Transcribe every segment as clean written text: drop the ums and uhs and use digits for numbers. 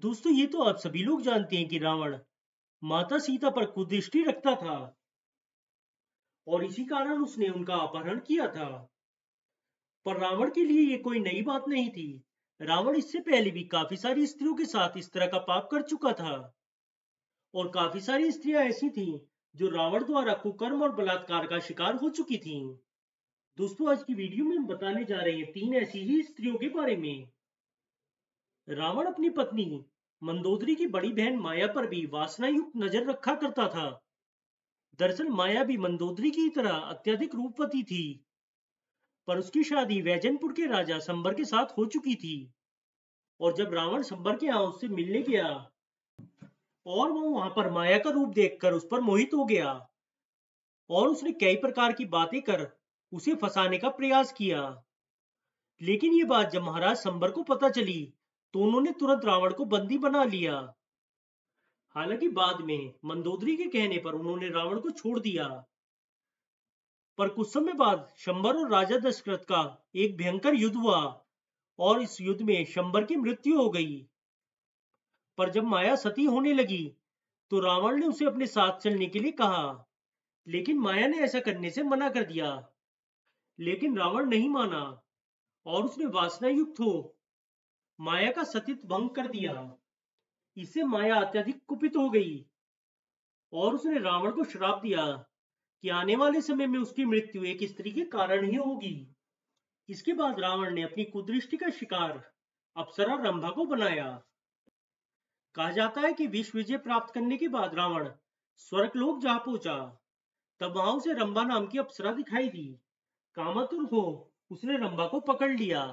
दोस्तों ये तो आप सभी लोग जानते हैं कि रावण माता सीता पर कुदृष्टि रखता था और इसी कारण उसने उनका अपहरण किया था। पर रावण के लिए ये कोई नई बात नहीं थी। रावण इससे पहले भी काफी सारी स्त्रियों के साथ इस तरह का पाप कर चुका था और काफी सारी स्त्रियां ऐसी थीं जो रावण द्वारा कुकर्म और बलात्कार का शिकार हो चुकी थीं। दोस्तों आज की वीडियो में हम बताने जा रहे हैं 3 ऐसी ही स्त्रियों के बारे में। रावण अपनी पत्नी मंदोदरी की बड़ी बहन माया पर भी वासनायुक्त नजर रखा करता था। दरअसल माया भी मंदोदरी की तरह अत्यधिक रूपवती थी, पर उसकी शादी वैजनपुर के राजा शंबर के साथ हो चुकी थी। और जब रावण शंबर के यहाँ उससे मिलने गया और वो वहां पर माया का रूप देखकर उस पर मोहित हो गया और उसने कई प्रकार की बातें कर उसे फंसाने का प्रयास किया। लेकिन ये बात जब महाराज शंबर को पता चली तो उन्होंने तुरंत रावण को बंदी बना लिया। हालांकि बाद में मंदोदरी के कहने पर उन्होंने रावण को छोड़ दिया। पर कुछ समय बाद शंबर और राजा दशरथ का एक भयंकर युद्ध हुआ और इस युद्ध में शंबर की मृत्यु हो गई। पर जब माया सती होने लगी तो रावण ने उसे अपने साथ चलने के लिए कहा, लेकिन माया ने ऐसा करने से मना कर दिया। लेकिन रावण नहीं माना और उसने वासनायुक्त हो माया का सतीत्व भंग कर दिया। इससे माया अत्यधिक कुपित हो गई और उसने रावण को श्राप दिया कि आने वाले समय में उसकी मृत्यु एक स्त्री के कारण ही होगी। इसके बाद रावण ने अपनी कुदृष्टि का शिकार अप्सरा रंभा को बनाया। कहा जाता है कि विश्व विजय प्राप्त करने के बाद रावण स्वर्गलोक जा पहुंचा, तब वहां उसे रंभा नाम की अप्सरा दिखाई दी। कामातुर हो उसने रंभा को पकड़ लिया।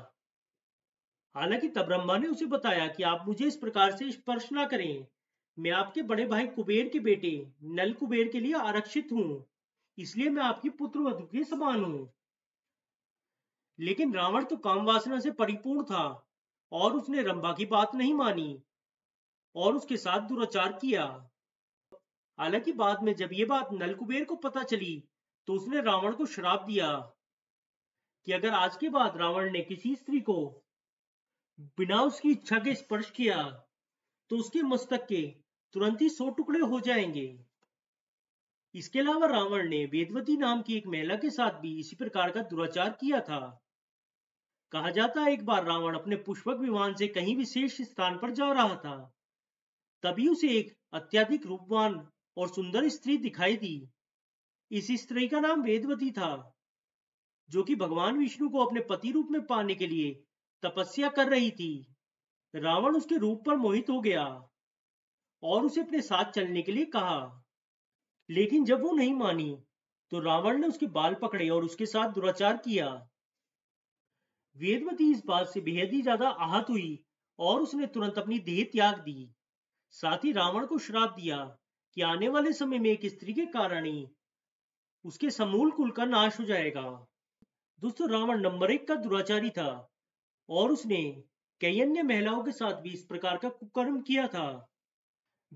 हालांकि तब रंभा ने उसे बताया कि आप मुझे इस प्रकार से स्पर्श ना करें, मैं आपके बड़े भाई कुबेर के बेटे नल कुबेर के लिए आरक्षित हूँ, इसलिए मैं आपकी पुत्रवधू के समान हूँ। लेकिन रावण तो कामवासना से परिपूर्ण था और उसने रंभा की बात नहीं मानी और उसके साथ दुराचार किया। हालांकि बाद में जब ये बात नल कुबेर को पता चली तो उसने रावण को श्राप दिया कि अगर आज के बाद रावण ने किसी स्त्री को बिना उसकी इच्छा के स्पर्श किया तो उसके मस्तक के तुरंत ही 100 टुकड़े हो जाएंगे। इसके अलावा रावण ने वेदवती नाम की एक महिला के साथ भी इसी प्रकार का दुराचार किया था। कहा जाता है एक बार रावण अपने पुष्पक विमान से कहीं विशेष स्थान पर जा रहा था, तभी उसे एक अत्यधिक रूपवान और सुंदर स्त्री दिखाई दी। इस स्त्री का नाम वेदवती था, जो कि भगवान विष्णु को अपने पति रूप में पाने के लिए तपस्या कर रही थी। रावण उसके रूप पर मोहित हो गया और उसे अपने साथ चलने के लिए कहा, लेकिन जब वो नहीं मानी तो रावण ने उसके बाल पकड़े और उसके साथ दुराचार किया। वेदवती इस बात से बेहद ही ज्यादा आहत हुई और उसने तुरंत अपनी देह त्याग दी। साथ ही रावण को श्राप दिया कि आने वाले समय में एक स्त्री के कारण ही उसके समूल कुल का नाश हो जाएगा। दोस्तों रावण नंबर 1 का दुराचारी था और उसने कई अन्य महिलाओं के साथ भी इस प्रकार का कुकर्म किया था,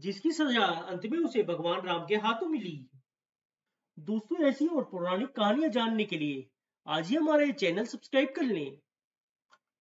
जिसकी सजा अंत में उसे भगवान राम के हाथों मिली। दोस्तों ऐसी और पौराणिक कहानियां जानने के लिए आज ही हमारे चैनल सब्सक्राइब कर लें।